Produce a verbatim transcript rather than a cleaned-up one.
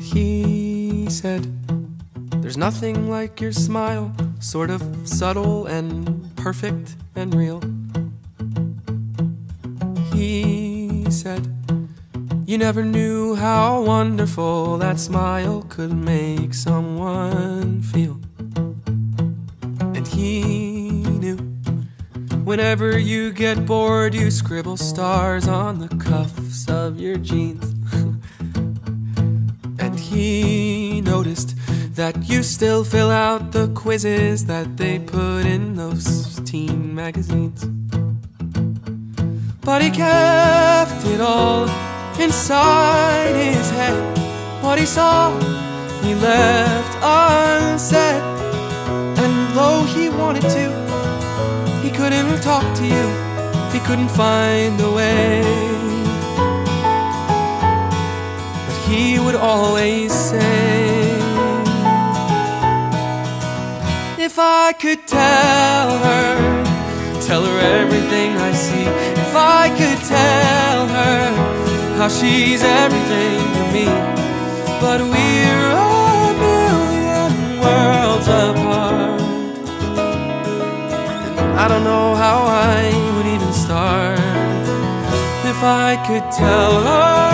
he said, "There's nothing like your smile, sort of subtle and perfect and real." He said, "You never knew how wonderful that smile could make someone feel." And he knew, whenever you get bored, you scribble stars on the cuffs of your jeans. And he noticed that you still fill out the quizzes that they put in those teen magazines. But he kept it all inside his head. What he saw, he left unsaid. And though he wanted to, he couldn't talk to you. He couldn't find a way. But he would always say, "If I could tell her, tell her everything I see. If I could tell her how she's everything to me. But we're a million worlds apart, and I don't know how I would even start. If I could tell her."